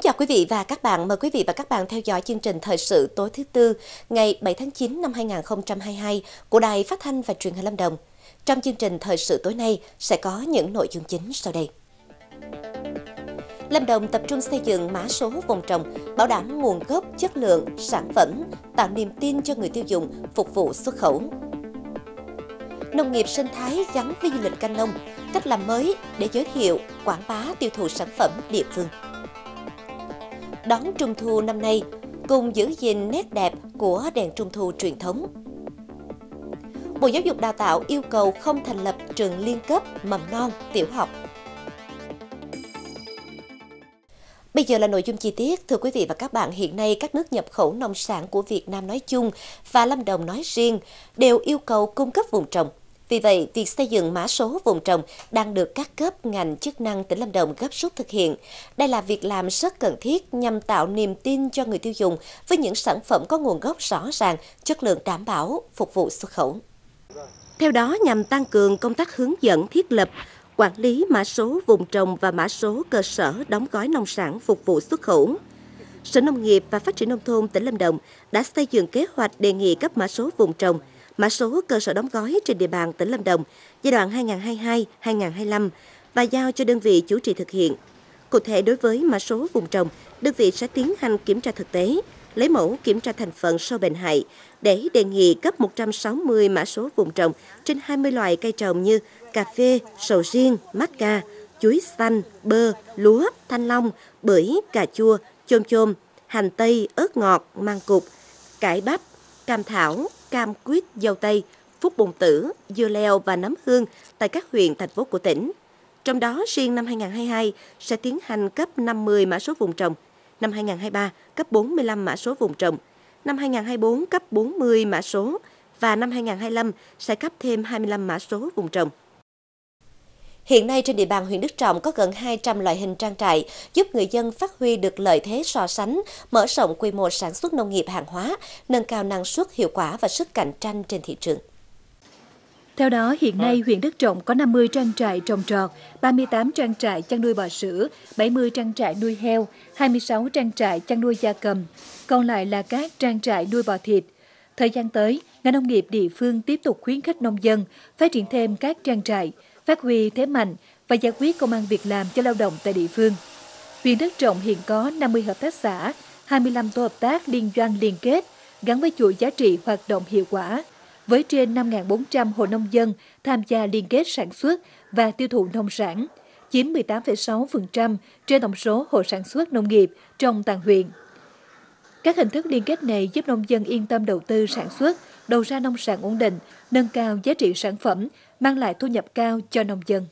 Kính chào quý vị và các bạn. Mời quý vị và các bạn theo dõi chương trình thời sự tối thứ Tư ngày 7 tháng 9 năm 2022 của Đài Phát thanh và Truyền hình Lâm Đồng. Trong chương trình thời sự tối nay sẽ có những nội dung chính sau đây. Lâm Đồng tập trung xây dựng mã số vùng trồng, bảo đảm nguồn gốc, chất lượng, sản phẩm, tạo niềm tin cho người tiêu dùng, phục vụ xuất khẩu. Nông nghiệp sinh thái gắn với du lịch canh nông, cách làm mới để giới thiệu, quảng bá tiêu thụ sản phẩm địa phương. Đón Trung thu năm nay, cùng giữ gìn nét đẹp của đèn Trung thu truyền thống. Bộ Giáo dục Đào tạo yêu cầu không thành lập trường liên cấp mầm non, tiểu học. Bây giờ là nội dung chi tiết. Thưa quý vị và các bạn, hiện nay các nước nhập khẩu nông sản của Việt Nam nói chung và Lâm Đồng nói riêng đều yêu cầu cung cấp vùng trồng. Vì vậy, việc xây dựng mã số vùng trồng đang được các cấp ngành chức năng tỉnh Lâm Đồng gấp rút thực hiện. Đây là việc làm rất cần thiết nhằm tạo niềm tin cho người tiêu dùng với những sản phẩm có nguồn gốc rõ ràng, chất lượng đảm bảo, phục vụ xuất khẩu. Theo đó, nhằm tăng cường công tác hướng dẫn thiết lập, quản lý mã số vùng trồng và mã số cơ sở đóng gói nông sản phục vụ xuất khẩu, Sở Nông nghiệp và Phát triển Nông thôn tỉnh Lâm Đồng đã xây dựng kế hoạch đề nghị cấp mã số vùng trồng, mã số cơ sở đóng gói trên địa bàn tỉnh Lâm Đồng giai đoạn 2022-2025 và giao cho đơn vị chủ trì thực hiện. Cụ thể, đối với mã số vùng trồng, đơn vị sẽ tiến hành kiểm tra thực tế, lấy mẫu kiểm tra thành phần sâu bệnh hại để đề nghị cấp 160 mã số vùng trồng trên 20 loại cây trồng như cà phê, sầu riêng, mắc ca, chuối xanh, bơ, lúa, thanh long, bưởi, cà chua, chôm chôm, hành tây, ớt ngọt, măng cụt, cải bắp, cam thảo, cam quýt, dâu tây, phúc bồn tử, dưa leo và nấm hương tại các huyện, thành phố của tỉnh. Trong đó, riêng năm 2022 sẽ tiến hành cấp 50 mã số vùng trồng, năm 2023 cấp 45 mã số vùng trồng, năm 2024 cấp 40 mã số và năm 2025 sẽ cấp thêm 25 mã số vùng trồng. Hiện nay trên địa bàn huyện Đức Trọng có gần 200 loại hình trang trại, giúp người dân phát huy được lợi thế so sánh, mở rộng quy mô sản xuất nông nghiệp hàng hóa, nâng cao năng suất, hiệu quả và sức cạnh tranh trên thị trường. Theo đó, hiện nay huyện Đức Trọng có 50 trang trại trồng trọt, 38 trang trại chăn nuôi bò sữa, 70 trang trại nuôi heo, 26 trang trại chăn nuôi gia cầm, còn lại là các trang trại nuôi bò thịt. Thời gian tới, ngành nông nghiệp địa phương tiếp tục khuyến khích nông dân phát triển thêm các trang trại, phát huy thế mạnh và giải quyết công ăn việc làm cho lao động tại địa phương. Huyện Đức Trọng hiện có 50 hợp tác xã, 25 tổ hợp tác liên doanh liên kết gắn với chuỗi giá trị hoạt động hiệu quả, với trên 5.400 hộ nông dân tham gia liên kết sản xuất và tiêu thụ nông sản, chiếm 18,6% trên tổng số hộ sản xuất nông nghiệp trong toàn huyện. Các hình thức liên kết này giúp nông dân yên tâm đầu tư sản xuất, đầu ra nông sản ổn định, nâng cao giá trị sản phẩm, mang lại thu nhập cao cho nông dân.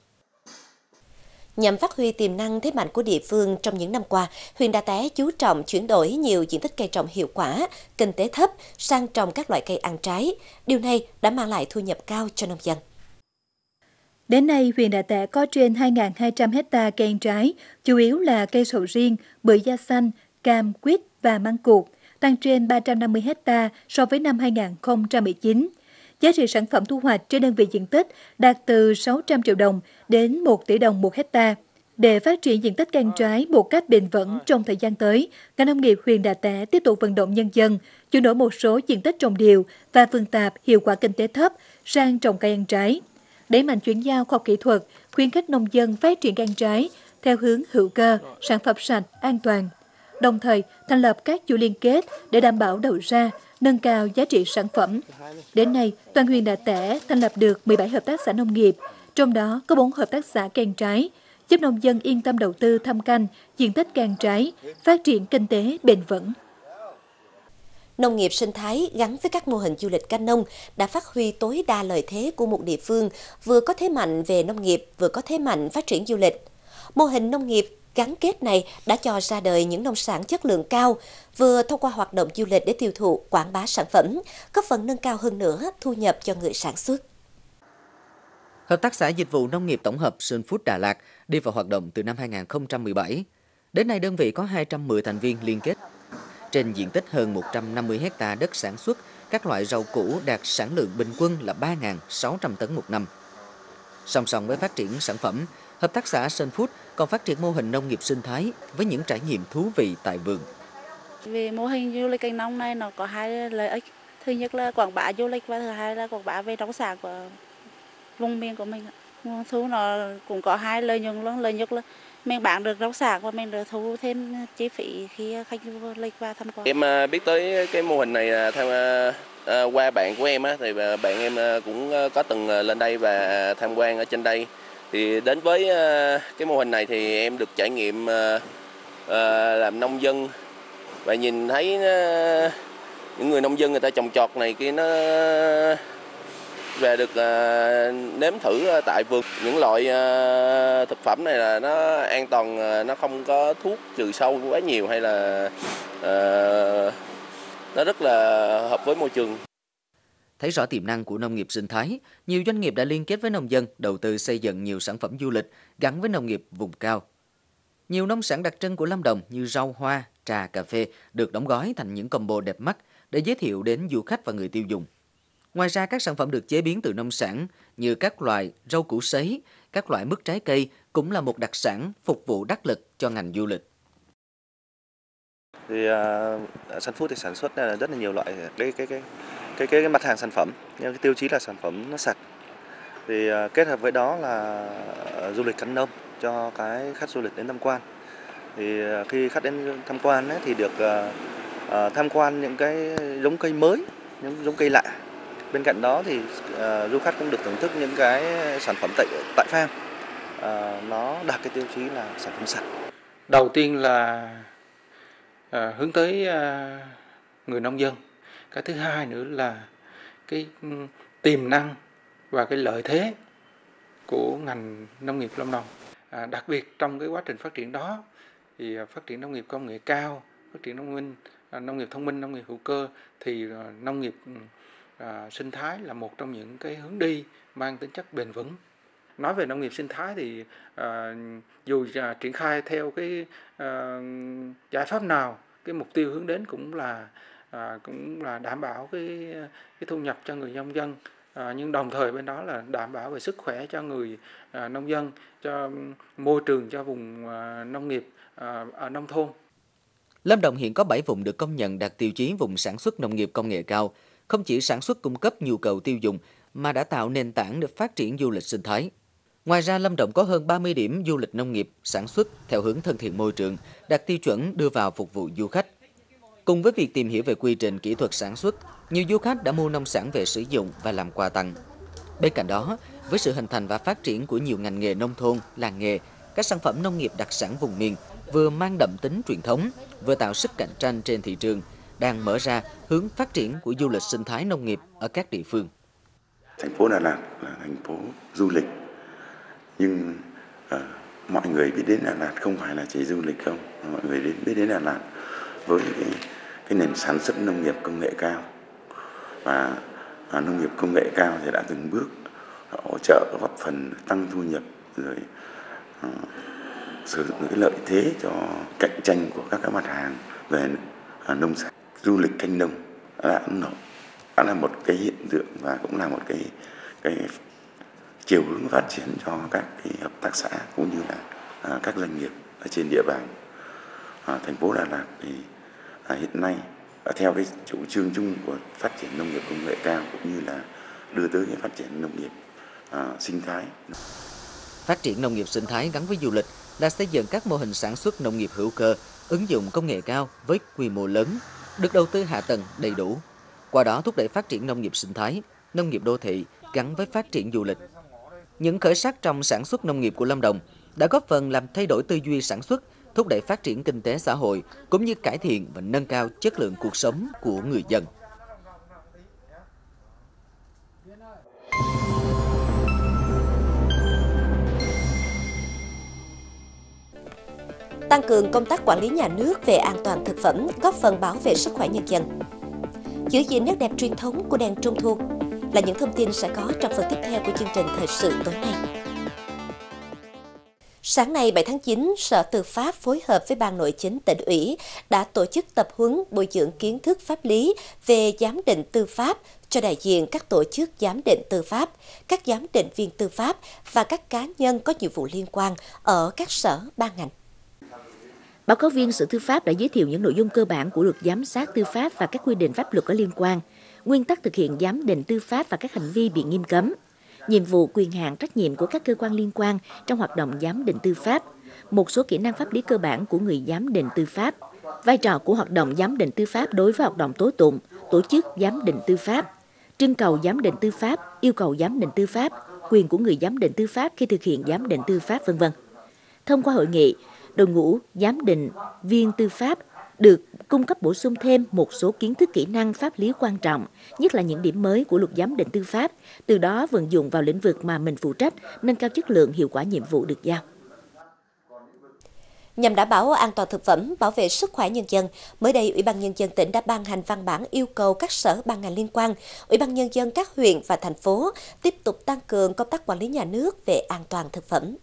Nhằm phát huy tiềm năng thế mạnh của địa phương, trong những năm qua, huyện Đà Té chú trọng chuyển đổi nhiều diện tích cây trồng hiệu quả, kinh tế thấp sang trồng các loại cây ăn trái. Điều này đã mang lại thu nhập cao cho nông dân. Đến nay, huyện Đà Té có trên 2.200 hectare cây ăn trái, chủ yếu là cây sầu riêng, bưởi da xanh, cam, quýt và măng cụt, tăng trên 350 hectare so với năm 2019. Giá trị sản phẩm thu hoạch trên đơn vị diện tích đạt từ 600 triệu đồng đến 1 tỷ đồng 1 hectare. Để phát triển diện tích cây ăn trái một cách bền vững trong thời gian tới, ngành nông nghiệp huyện Đà Té tiếp tục vận động nhân dân chuyển đổi một số diện tích trồng điều và vườn tạp hiệu quả kinh tế thấp sang trồng cây ăn trái, đẩy mạnh chuyển giao khoa học kỹ thuật, khuyến khích nông dân phát triển cây ăn trái theo hướng hữu cơ, sản phẩm sạch, an toàn. Đồng thời thành lập các chuỗi liên kết để đảm bảo đầu ra, nâng cao giá trị sản phẩm. Đến nay, toàn huyện Đà Té thành lập được 17 hợp tác xã nông nghiệp, trong đó có 4 hợp tác xã cây ăn trái, giúp nông dân yên tâm đầu tư thâm canh, diện tích cây ăn trái, phát triển kinh tế bền vững. Nông nghiệp sinh thái gắn với các mô hình du lịch canh nông đã phát huy tối đa lợi thế của một địa phương, vừa có thế mạnh về nông nghiệp, vừa có thế mạnh phát triển du lịch. Mô hình nông nghiệp gắn kết này đã cho ra đời những nông sản chất lượng cao, vừa thông qua hoạt động du lịch để tiêu thụ, quảng bá sản phẩm, góp phần nâng cao hơn nữa thu nhập cho người sản xuất. Hợp tác xã Dịch vụ Nông nghiệp Tổng hợp Sunfood Đà Lạt đi vào hoạt động từ năm 2017. Đến nay, đơn vị có 210 thành viên liên kết. Trên diện tích hơn 150 hectare đất sản xuất, các loại rau củ đạt sản lượng bình quân là 3.600 tấn một năm. Song song với phát triển sản phẩm, Hợp tác xã Sunfood còn phát triển mô hình nông nghiệp sinh thái với những trải nghiệm thú vị tại vườn. Vì mô hình du lịch canh nông này nó có hai lợi ích. Thứ nhất là quảng bá du lịch và thứ hai là quảng bá về nông sản của vùng miền của mình. Nguồn thu nó cũng có hai lợi nhuận luôn. Lợi nhuận là mình bán được nông sản và mình được thu thêm chi phí khi khách du lịch và tham quan. Em biết tới cái mô hình này qua bạn của em thì bạn em cũng có từng lên đây và tham quan ở trên đây. Thì đến với cái mô hình này thì em được trải nghiệm làm nông dân và nhìn thấy những người nông dân người ta trồng trọt này kia nó về được nếm thử tại vườn. Những loại thực phẩm này là nó an toàn, nó không có thuốc trừ sâu quá nhiều hay là nó rất là hợp với môi trường. Thấy rõ tiềm năng của nông nghiệp sinh thái, nhiều doanh nghiệp đã liên kết với nông dân đầu tư xây dựng nhiều sản phẩm du lịch gắn với nông nghiệp vùng cao. Nhiều nông sản đặc trưng của Lâm Đồng như rau, hoa, trà, cà phê được đóng gói thành những combo đẹp mắt để giới thiệu đến du khách và người tiêu dùng. Ngoài ra, các sản phẩm được chế biến từ nông sản như các loại rau củ sấy, các loại mứt trái cây cũng là một đặc sản phục vụ đắc lực cho ngành du lịch. Thì Sunfood thì sản xuất ra rất là nhiều loại cái mặt hàng sản phẩm, nhưng cái tiêu chí là sản phẩm nó sạch. Thì kết hợp với đó là du lịch canh nông cho cái khách du lịch đến tham quan. Thì khi khách đến tham quan ấy, thì được tham quan những cái giống cây mới, những giống cây lạ. Bên cạnh đó thì du khách cũng được thưởng thức những cái sản phẩm tại farm. Nó đạt cái tiêu chí là sản phẩm sạch. Đầu tiên là hướng tới người nông dân. Cái thứ hai nữa là cái tiềm năng và cái lợi thế của ngành nông nghiệp Lâm Đồng. Đặc biệt trong cái quá trình phát triển đó thì phát triển nông nghiệp công nghệ cao, phát triển nông nghiệp thông minh, nông nghiệp hữu cơ thì nông nghiệp sinh thái là một trong những cái hướng đi mang tính chất bền vững. Nói về nông nghiệp sinh thái thì dù triển khai theo cái giải pháp nào, cái mục tiêu hướng đến cũng là đảm bảo cái thu nhập cho người nông dân, nhưng đồng thời bên đó là đảm bảo về sức khỏe cho người nông dân, cho môi trường, cho vùng nông nghiệp ở nông thôn. Lâm Đồng hiện có 7 vùng được công nhận đạt tiêu chí vùng sản xuất nông nghiệp công nghệ cao, không chỉ sản xuất cung cấp nhu cầu tiêu dùng mà đã tạo nền tảng để phát triển du lịch sinh thái. Ngoài ra, Lâm Đồng có hơn 30 điểm du lịch nông nghiệp sản xuất theo hướng thân thiện môi trường, đạt tiêu chuẩn đưa vào phục vụ du khách. Cùng với việc tìm hiểu về quy trình kỹ thuật sản xuất, nhiều du khách đã mua nông sản về sử dụng và làm quà tặng. Bên cạnh đó, với sự hình thành và phát triển của nhiều ngành nghề nông thôn, làng nghề, các sản phẩm nông nghiệp đặc sản vùng miền vừa mang đậm tính truyền thống, vừa tạo sức cạnh tranh trên thị trường, đang mở ra hướng phát triển của du lịch sinh thái nông nghiệp ở các địa phương. Thành phố Đà Lạt là thành phố du lịch, nhưng mọi người biết đến Đà Lạt không phải là chỉ du lịch không, mọi người biết đến Đà Lạt với cái nền sản xuất nông nghiệp công nghệ cao. Và nông nghiệp công nghệ cao thì đã từng bước hỗ trợ góp phần tăng thu nhập, rồi sử dụng cái lợi thế cho cạnh tranh của các mặt hàng về nông sản. Du lịch canh nông đã là một cái hiện tượng và cũng là một cái chiều hướng phát triển cho các cái hợp tác xã cũng như là các doanh nghiệp ở trên địa bàn thành phố Đà Lạt. Thì hiện nay theo cái chủ trương chung của phát triển nông nghiệp công nghệ cao cũng như là đưa tới cái phát triển nông nghiệp sinh thái. Phát triển nông nghiệp sinh thái gắn với du lịch là xây dựng các mô hình sản xuất nông nghiệp hữu cơ, ứng dụng công nghệ cao với quy mô lớn, được đầu tư hạ tầng đầy đủ. Qua đó thúc đẩy phát triển nông nghiệp sinh thái, nông nghiệp đô thị gắn với phát triển du lịch. Những khởi sắc trong sản xuất nông nghiệp của Lâm Đồng đã góp phần làm thay đổi tư duy sản xuất, thúc đẩy phát triển kinh tế xã hội, cũng như cải thiện và nâng cao chất lượng cuộc sống của người dân. Tăng cường công tác quản lý nhà nước về an toàn thực phẩm, góp phần bảo vệ sức khỏe nhân dân. Giữ gìn nét đẹp truyền thống của đèn trung thu là những thông tin sẽ có trong phần tiếp theo của chương trình Thời sự tối nay. Sáng nay 7 tháng 9, Sở Tư pháp phối hợp với Ban nội chính tỉnh ủy đã tổ chức tập huấn bồi dưỡng kiến thức pháp lý về giám định tư pháp cho đại diện các tổ chức giám định tư pháp, các giám định viên tư pháp và các cá nhân có nhiệm vụ liên quan ở các sở ban ngành. Báo cáo viên Sở Tư pháp đã giới thiệu những nội dung cơ bản của luật giám sát tư pháp và các quy định pháp luật có liên quan, nguyên tắc thực hiện giám định tư pháp và các hành vi bị nghiêm cấm, nhiệm vụ, quyền hạn, trách nhiệm của các cơ quan liên quan trong hoạt động giám định tư pháp, một số kỹ năng pháp lý cơ bản của người giám định tư pháp, vai trò của hoạt động giám định tư pháp đối với hoạt động tố tụng, tổ chức giám định tư pháp, trưng cầu giám định tư pháp, yêu cầu giám định tư pháp, quyền của người giám định tư pháp khi thực hiện giám định tư pháp, v.v. Thông qua hội nghị, đội ngũ giám định viên tư pháp được cung cấp bổ sung thêm một số kiến thức kỹ năng pháp lý quan trọng, nhất là những điểm mới của luật giám định tư pháp, từ đó vận dụng vào lĩnh vực mà mình phụ trách, nâng cao chất lượng hiệu quả nhiệm vụ được giao. Nhằm đảm bảo an toàn thực phẩm, bảo vệ sức khỏe nhân dân, mới đây Ủy ban Nhân dân tỉnh đã ban hành văn bản yêu cầu các sở ban ngành liên quan, Ủy ban Nhân dân các huyện và thành phố tiếp tục tăng cường công tác quản lý nhà nước về an toàn thực phẩm.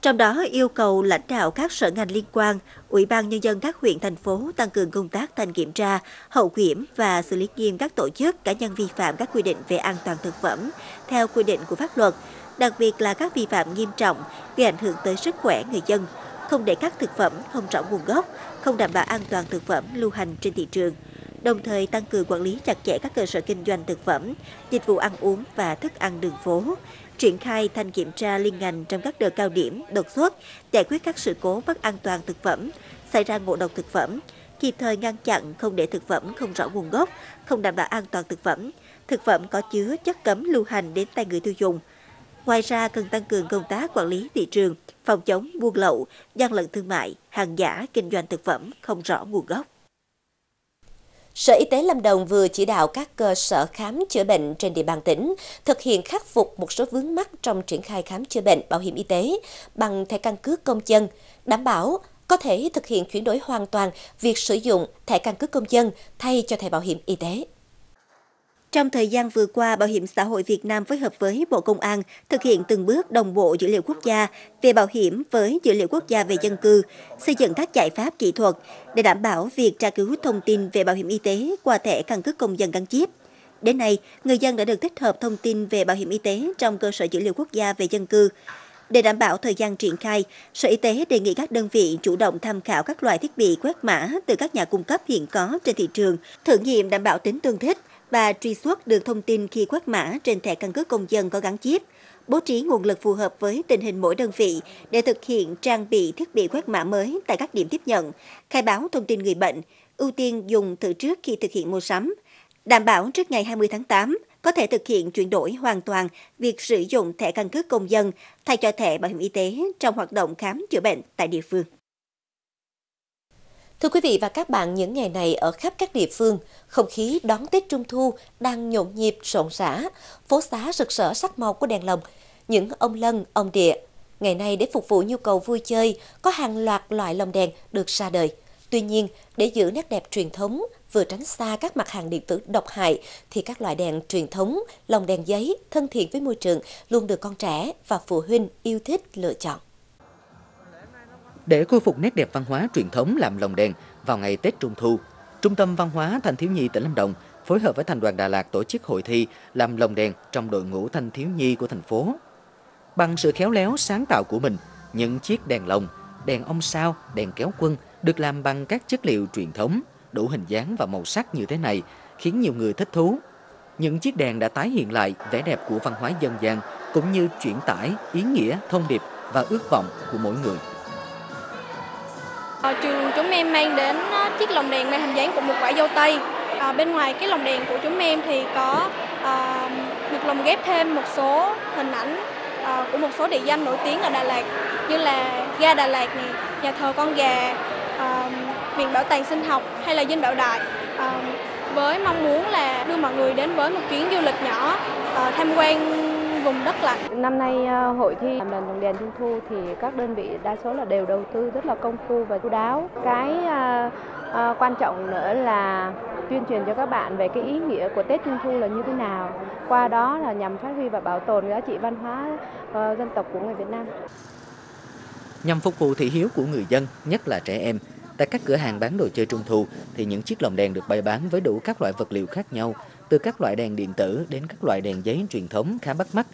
Trong đó, yêu cầu lãnh đạo các sở ngành liên quan, Ủy ban Nhân dân các huyện, thành phố tăng cường công tác thanh kiểm tra, hậu kiểm và xử lý nghiêm các tổ chức, cá nhân vi phạm các quy định về an toàn thực phẩm theo quy định của pháp luật, đặc biệt là các vi phạm nghiêm trọng gây ảnh hưởng tới sức khỏe người dân, không để các thực phẩm không rõ nguồn gốc, không đảm bảo an toàn thực phẩm lưu hành trên thị trường, đồng thời tăng cường quản lý chặt chẽ các cơ sở kinh doanh thực phẩm, dịch vụ ăn uống và thức ăn đường phố, triển khai thanh kiểm tra liên ngành trong các đợt cao điểm, đột xuất, giải quyết các sự cố mất an toàn thực phẩm, xảy ra ngộ độc thực phẩm, kịp thời ngăn chặn không để thực phẩm không rõ nguồn gốc, không đảm bảo an toàn thực phẩm có chứa chất cấm lưu hành đến tay người tiêu dùng. Ngoài ra, cần tăng cường công tác quản lý thị trường, phòng chống buôn lậu, gian lận thương mại, hàng giả, kinh doanh thực phẩm không rõ nguồn gốc. Sở Y tế Lâm Đồng vừa chỉ đạo các cơ sở khám chữa bệnh trên địa bàn tỉnh thực hiện khắc phục một số vướng mắc trong triển khai khám chữa bệnh bảo hiểm y tế bằng thẻ căn cước công dân, đảm bảo có thể thực hiện chuyển đổi hoàn toàn việc sử dụng thẻ căn cước công dân thay cho thẻ bảo hiểm y tế. Trong thời gian vừa qua, Bảo hiểm xã hội Việt Nam phối hợp với Bộ Công an thực hiện từng bước đồng bộ dữ liệu quốc gia về bảo hiểm với dữ liệu quốc gia về dân cư, xây dựng các giải pháp kỹ thuật để đảm bảo việc tra cứu thông tin về bảo hiểm y tế qua thẻ căn cước công dân gắn chip. Đến nay, người dân đã được tích hợp thông tin về bảo hiểm y tế trong cơ sở dữ liệu quốc gia về dân cư. Để đảm bảo thời gian triển khai, Sở Y tế đề nghị các đơn vị chủ động tham khảo các loại thiết bị quét mã từ các nhà cung cấp hiện có trên thị trường, thử nghiệm đảm bảo tính tương thích và truy xuất được thông tin khi quét mã trên thẻ căn cước công dân có gắn chip, bố trí nguồn lực phù hợp với tình hình mỗi đơn vị để thực hiện trang bị thiết bị quét mã mới tại các điểm tiếp nhận, khai báo thông tin người bệnh, ưu tiên dùng thử trước khi thực hiện mua sắm, đảm bảo trước ngày 20 tháng 8 có thể thực hiện chuyển đổi hoàn toàn việc sử dụng thẻ căn cước công dân thay cho thẻ bảo hiểm y tế trong hoạt động khám chữa bệnh tại địa phương. Thưa quý vị và các bạn, những ngày này ở khắp các địa phương, không khí đón Tết Trung Thu đang nhộn nhịp rộn rã, phố xá rực rỡ sắc màu của đèn lồng, những ông lân, ông địa. Ngày nay để phục vụ nhu cầu vui chơi, có hàng loạt loại lồng đèn được ra đời. Tuy nhiên, để giữ nét đẹp truyền thống, vừa tránh xa các mặt hàng điện tử độc hại, thì các loại đèn truyền thống, lồng đèn giấy thân thiện với môi trường luôn được con trẻ và phụ huynh yêu thích lựa chọn. Để khôi phục nét đẹp văn hóa truyền thống làm lồng đèn vào ngày Tết Trung Thu, Trung tâm Văn hóa Thanh thiếu nhi tỉnh Lâm Đồng phối hợp với Thành đoàn Đà Lạt tổ chức hội thi làm lồng đèn trong đội ngũ thanh thiếu nhi của thành phố. Bằng sự khéo léo sáng tạo của mình, những chiếc đèn lồng, đèn ông sao, đèn kéo quân được làm bằng các chất liệu truyền thống, đủ hình dáng và màu sắc như thế này khiến nhiều người thích thú. Những chiếc đèn đã tái hiện lại vẻ đẹp của văn hóa dân gian cũng như chuyển tải ý nghĩa, thông điệp và ước vọng của mỗi người. Ở trường chúng em mang đến chiếc lồng đèn mang hình dáng của một quả dâu tây. Bên ngoài cái lồng đèn của chúng em thì có được lồng ghép thêm một số hình ảnh của một số địa danh nổi tiếng ở Đà Lạt như là ga Đà Lạt, này, nhà thờ con gà, viện bảo tàng sinh học hay là dinh Bảo Đại. Với mong muốn là đưa mọi người đến với một chuyến du lịch nhỏ tham quan vùng đất lạnh. Năm nay hội thi làm lồng đèn Trung Thu thì các đơn vị đa số là đều đầu tư rất là công phu và chu đáo. Cái quan trọng nữa là tuyên truyền cho các bạn về cái ý nghĩa của Tết Trung Thu là như thế nào. Qua đó là nhằm phát huy và bảo tồn giá trị văn hóa dân tộc của người Việt Nam. Nhằm phục vụ thị hiếu của người dân, nhất là trẻ em, tại các cửa hàng bán đồ chơi Trung Thu thì những chiếc lồng đèn được bày bán với đủ các loại vật liệu khác nhau, từ các loại đèn điện tử đến các loại đèn giấy truyền thống khá bắt mắt.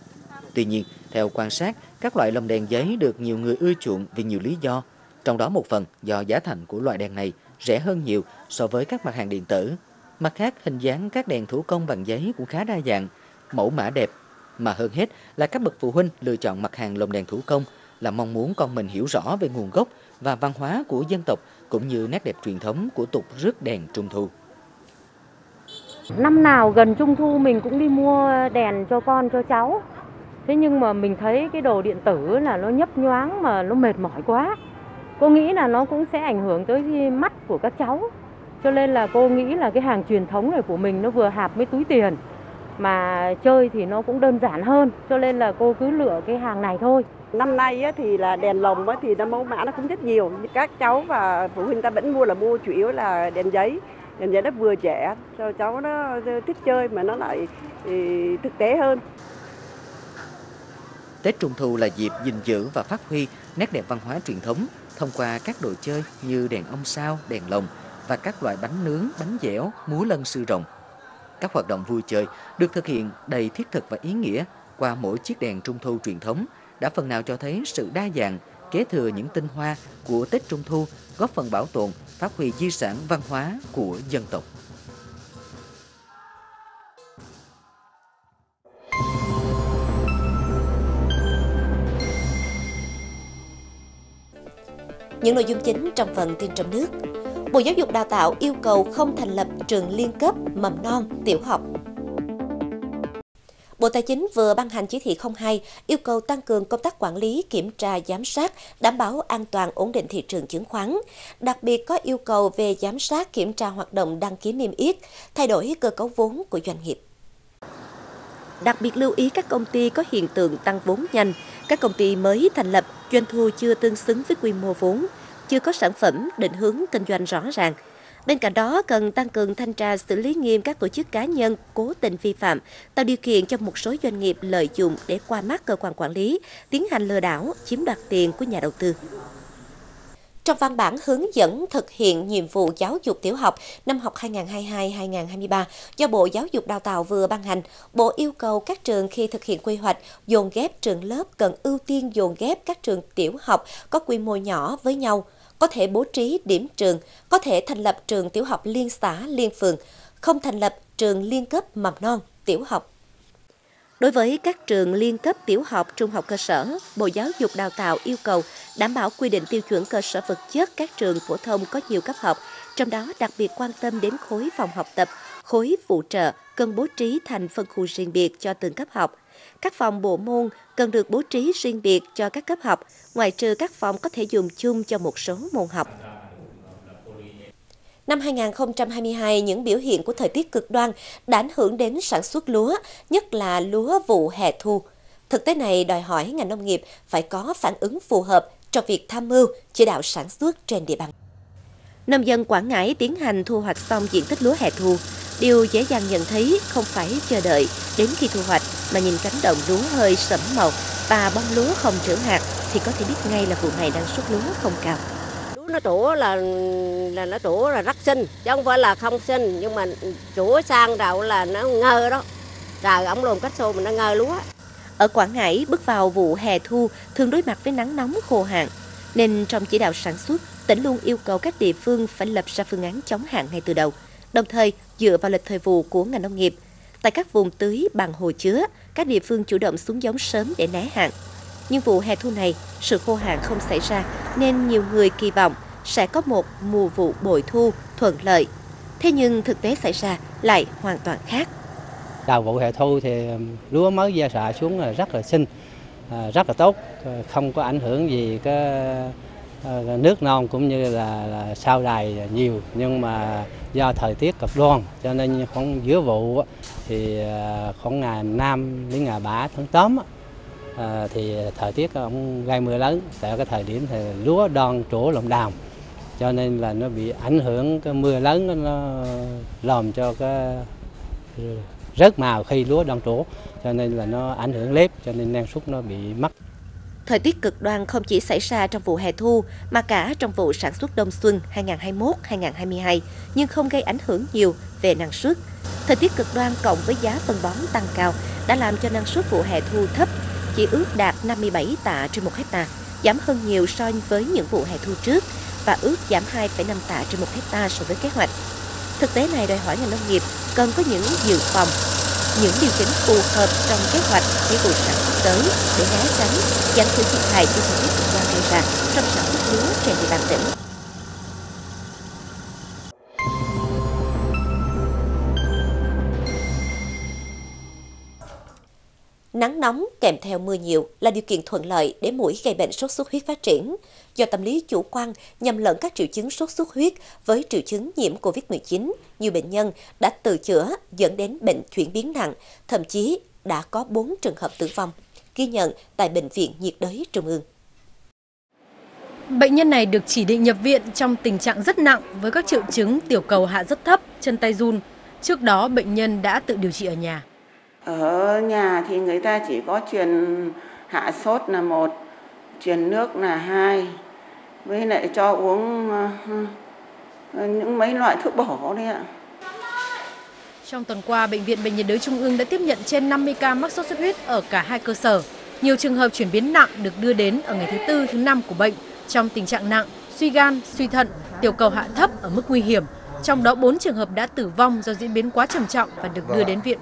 Tuy nhiên, theo quan sát, các loại lồng đèn giấy được nhiều người ưa chuộng vì nhiều lý do. Trong đó một phần do giá thành của loại đèn này rẻ hơn nhiều so với các mặt hàng điện tử. Mặt khác, hình dáng các đèn thủ công bằng giấy cũng khá đa dạng, mẫu mã đẹp. Mà hơn hết là các bậc phụ huynh lựa chọn mặt hàng lồng đèn thủ công là mong muốn con mình hiểu rõ về nguồn gốc và văn hóa của dân tộc cũng như nét đẹp truyền thống của tục rước đèn Trung Thu. Năm nào gần Trung Thu mình cũng đi mua đèn cho con, cho cháu. Thế nhưng mà mình thấy cái đồ điện tử là nó nhấp nhoáng mà nó mệt mỏi quá. Cô nghĩ là nó cũng sẽ ảnh hưởng tới mắt của các cháu. Cho nên là cô nghĩ là cái hàng truyền thống này của mình nó vừa hạp với túi tiền. Mà chơi thì nó cũng đơn giản hơn. Cho nên là cô cứ lựa cái hàng này thôi. Năm nay thì là đèn lồng thì nó mẫu mã nó cũng rất nhiều. Các cháu và phụ huynh ta vẫn mua chủ yếu là đèn giấy. Đèn giấy nó vừa trẻ, cho cháu nó thích chơi mà nó lại thực tế hơn. Tết Trung Thu là dịp gìn giữ và phát huy nét đẹp văn hóa truyền thống thông qua các đồ chơi như đèn ông sao, đèn lồng và các loại bánh nướng, bánh dẻo, múa lân sư rồng. Các hoạt động vui chơi được thực hiện đầy thiết thực và ý nghĩa qua mỗi chiếc đèn Trung Thu truyền thống đã phần nào cho thấy sự đa dạng, kế thừa những tinh hoa của Tết Trung Thu, góp phần bảo tồn, phát huy di sản văn hóa của dân tộc. Những nội dung chính trong phần tin trong nước. Bộ Giáo dục Đào tạo yêu cầu không thành lập trường liên cấp mầm non, tiểu học. Bộ Tài chính vừa ban hành chỉ thị 02 yêu cầu tăng cường công tác quản lý, kiểm tra, giám sát, đảm bảo an toàn ổn định thị trường chứng khoán. Đặc biệt có yêu cầu về giám sát, kiểm tra hoạt động đăng ký niêm yết, thay đổi cơ cấu vốn của doanh nghiệp. Đặc biệt lưu ý các công ty có hiện tượng tăng vốn nhanh, các công ty mới thành lập, doanh thu chưa tương xứng với quy mô vốn, chưa có sản phẩm, định hướng kinh doanh rõ ràng. Bên cạnh đó, cần tăng cường thanh tra, xử lý nghiêm các tổ chức cá nhân cố tình vi phạm, tạo điều kiện cho một số doanh nghiệp lợi dụng để qua mắt cơ quan quản lý, tiến hành lừa đảo, chiếm đoạt tiền của nhà đầu tư. Trong văn bản hướng dẫn thực hiện nhiệm vụ giáo dục tiểu học năm học 2022-2023 do Bộ Giáo dục Đào tạo vừa ban hành, Bộ yêu cầu các trường khi thực hiện quy hoạch dồn ghép trường lớp cần ưu tiên dồn ghép các trường tiểu học có quy mô nhỏ với nhau, có thể bố trí điểm trường, có thể thành lập trường tiểu học liên xã, liên phường, không thành lập trường liên cấp mầm non, tiểu học. Đối với các trường liên cấp tiểu học, trung học cơ sở, Bộ Giáo dục Đào tạo yêu cầu đảm bảo quy định tiêu chuẩn cơ sở vật chất các trường phổ thông có nhiều cấp học, trong đó đặc biệt quan tâm đến khối phòng học tập, khối phụ trợ cần bố trí thành phân khu riêng biệt cho từng cấp học. Các phòng bộ môn cần được bố trí riêng biệt cho các cấp học, ngoại trừ các phòng có thể dùng chung cho một số môn học. Năm 2022, những biểu hiện của thời tiết cực đoan đã ảnh hưởng đến sản xuất lúa, nhất là lúa vụ hè thu. Thực tế này đòi hỏi ngành nông nghiệp phải có phản ứng phù hợp trong việc tham mưu, chỉ đạo sản xuất trên địa bàn. Nông dân Quảng Ngãi tiến hành thu hoạch xong diện tích lúa hè thu. Điều dễ dàng nhận thấy không phải chờ đợi đến khi thu hoạch mà nhìn cánh đồng lúa hơi sẫm màu và bông lúa không trưởng hạt thì có thể biết ngay là vụ này năng suất lúa không cao. Lúa nó trổ là rất xinh, chứ không phải là không xinh, nhưng mà trổ sang đậu là nó ngơ đó. Trời ổng lùm cách xô mình nó ngơ lúa. Ở Quảng Ngãi bước vào vụ hè thu thường đối mặt với nắng nóng khô hạn nên trong chỉ đạo sản xuất, tỉnh luôn yêu cầu các địa phương phải lập ra phương án chống hạn ngay từ đầu. Đồng thời, dựa vào lịch thời vụ của ngành nông nghiệp, tại các vùng tưới bằng hồ chứa, các địa phương chủ động xuống giống sớm để né hạn. Nhưng vụ hè thu này, sự khô hạn không xảy ra nên nhiều người kỳ vọng sẽ có một mùa vụ bội thu thuận lợi. Thế nhưng thực tế xảy ra lại hoàn toàn khác. Đầu vụ hè thu thì lúa mới gieo xạ xuống là rất là xinh, rất là tốt, không có ảnh hưởng gì cái nước non cũng như là sao đài nhiều, nhưng mà do thời tiết cực đoan cho nên khoảng giữa vụ thì khoảng ngày 5 đến ngày 3 tháng 8 thì thời tiết cũng gây mưa lớn. Tại cái thời điểm thì lúa đoan trổ lòng đào cho nên là nó bị ảnh hưởng cái mưa lớn, nó làm cho cái rớt màu khi lúa đang trổ, cho nên là nó ảnh hưởng lép, cho nên năng suất nó bị mất. Thời tiết cực đoan không chỉ xảy ra trong vụ hè thu mà cả trong vụ sản xuất đông xuân 2021-2022, nhưng không gây ảnh hưởng nhiều về năng suất. Thời tiết cực đoan cộng với giá phân bón tăng cao đã làm cho năng suất vụ hè thu thấp, chỉ ước đạt 57 tạ trên 1 hecta, giảm hơn nhiều so với những vụ hè thu trước và ước giảm 2,5 tạ trên 1 hecta so với kế hoạch. Thực tế này đòi hỏi ngành nông nghiệp cần có những dự phòng, những điều chỉnh phù hợp trong kế hoạch những vụ sản xuất tới để né tránh giảm thiểu thiệt hại do thời tiết cực đoan gây ra trong sản xuất lúa trên địa bàn tỉnh. Nắng nóng kèm theo mưa nhiều là điều kiện thuận lợi để muỗi gây bệnh sốt xuất huyết phát triển. Do tâm lý chủ quan nhầm lẫn các triệu chứng sốt xuất huyết với triệu chứng nhiễm COVID-19, nhiều bệnh nhân đã tự chữa dẫn đến bệnh chuyển biến nặng, thậm chí đã có 4 trường hợp tử vong, ghi nhận tại Bệnh viện Nhiệt đới Trung ương. Bệnh nhân này được chỉ định nhập viện trong tình trạng rất nặng với các triệu chứng tiểu cầu hạ rất thấp, chân tay run. Trước đó, bệnh nhân đã tự điều trị ở nhà. Ở nhà thì người ta chỉ có truyền hạ sốt là 1, truyền nước là 2, với lại cho uống những mấy loại thuốc bổ đấy ạ. Trong tuần qua, Bệnh viện Bệnh nhiệt đới Trung ương đã tiếp nhận trên 50 ca mắc sốt xuất huyết ở cả hai cơ sở. Nhiều trường hợp chuyển biến nặng được đưa đến ở ngày thứ tư, thứ năm của bệnh trong tình trạng nặng, suy gan, suy thận, tiểu cầu hạ thấp ở mức nguy hiểm. Trong đó 4 trường hợp đã tử vong do diễn biến quá trầm trọng và được đưa đến viện.